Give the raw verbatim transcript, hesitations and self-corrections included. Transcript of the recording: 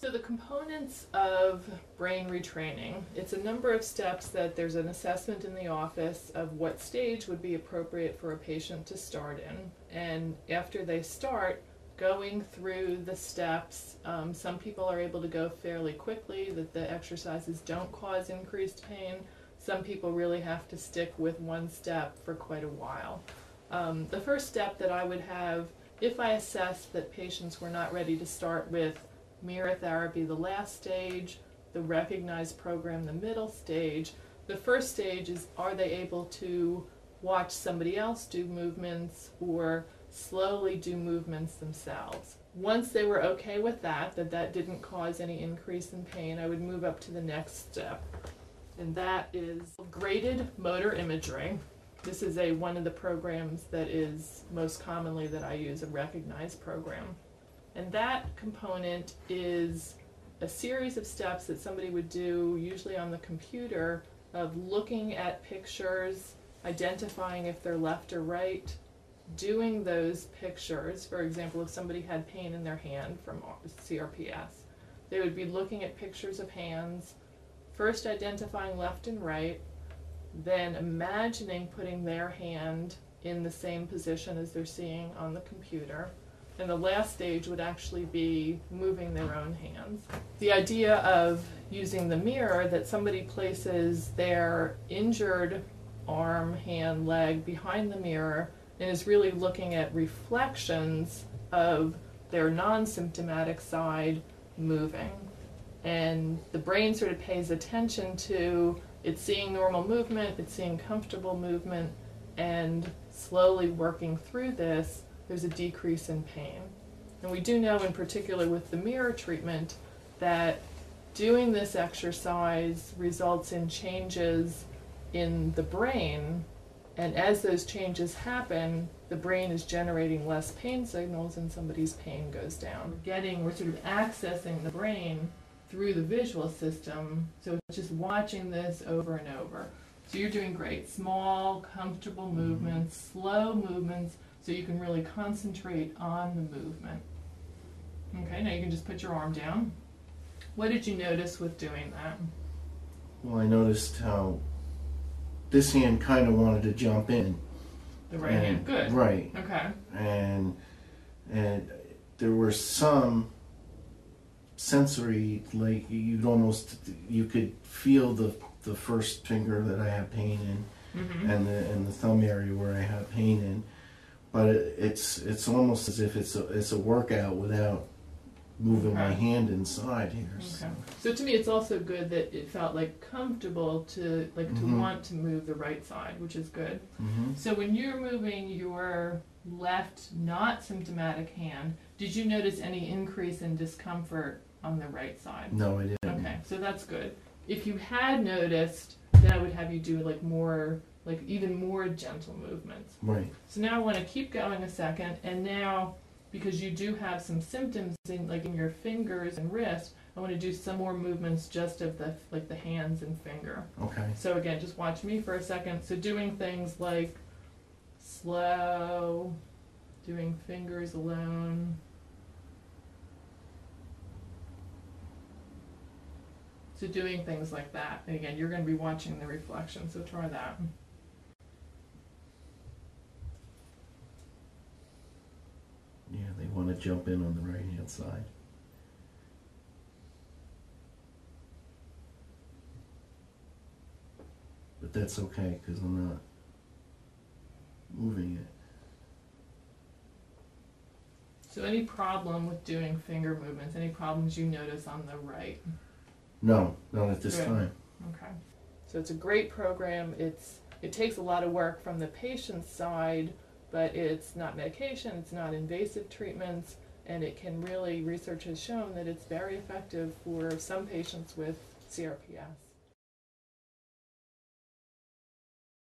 So the components of brain retraining, it's a number of steps that there's an assessment in the office of what stage would be appropriate for a patient to start in. And after they start, going through the steps, um, some people are able to go fairly quickly, that the exercises don't cause increased pain. Some people really have to stick with one step for quite a while. Um, the first step that I would have, if I assessed that patients were not ready to start with mirror therapy, the last stage, the recognize program, the middle stage, the first stage is, are they able to watch somebody else do movements or slowly do movements themselves. Once they were okay with that, that that didn't cause any increase in pain, I would move up to the next step, and that is graded motor imagery. This is a one of the programs that is most commonly that I use, a recognize program. And that component is a series of steps that somebody would do, usually on the computer, of looking at pictures, identifying if they're left or right, doing those pictures. For example, if somebody had pain in their hand from C R P S, they would be looking at pictures of hands, first identifying left and right, then imagining putting their hand in the same position as they're seeing on the computer. And the last stage would actually be moving their own hands. The idea of using the mirror, that somebody places their injured arm, hand, leg behind the mirror and is really looking at reflections of their non-symptomatic side moving. And the brain sort of pays attention to, it's seeing normal movement, it's seeing comfortable movement, and slowly working through this, there's a decrease in pain. And we do know, in particular with the mirror treatment, that doing this exercise results in changes in the brain. And as those changes happen, the brain is generating less pain signals and somebody's pain goes down. We're getting, we're sort of accessing the brain through the visual system, so it's just watching this over and over. So you're doing great. Small, comfortable movements, slow movements, so you can really concentrate on the movement. Okay, now you can just put your arm down. What did you notice with doing that? Well, I noticed how this hand kind of wanted to jump in. The right and, hand, good. Right. Okay. And, and there were some sensory, like you'd almost, you could feel the, the first finger that I have pain in, mm-hmm. and, the, and the thumb area where I have pain in. But it, it's, it's almost as if it's a, it's a workout without moving okay. my hand inside here. Okay. So. so to me, it's also good that it felt like comfortable to like mm-hmm. to want to move the right side, which is good. Mm-hmm. So when you're moving your left, not symptomatic hand, did you notice any increase in discomfort on the right side? No, I didn't. Okay, so that's good. If you had noticed, then I would have you do like more, like even more gentle movements. Right. So now I want to keep going a second, and now, because you do have some symptoms in, like in your fingers and wrist, I want to do some more movements just of the like the hands and finger. Okay. So again, just watch me for a second. So doing things like slow, doing fingers alone. So doing things like that. And again, you're going to be watching the reflection, so try that. Yeah, they want to jump in on the right-hand side. But that's okay, because I'm not moving it. So any problem with doing finger movements? Any problems you notice on the right? No, not at this Good. time. Okay. So it's a great program. It's it takes a lot of work from the patient's side, but it's not medication, it's not invasive treatments, and it can really, research has shown that it's very effective for some patients with C R P S.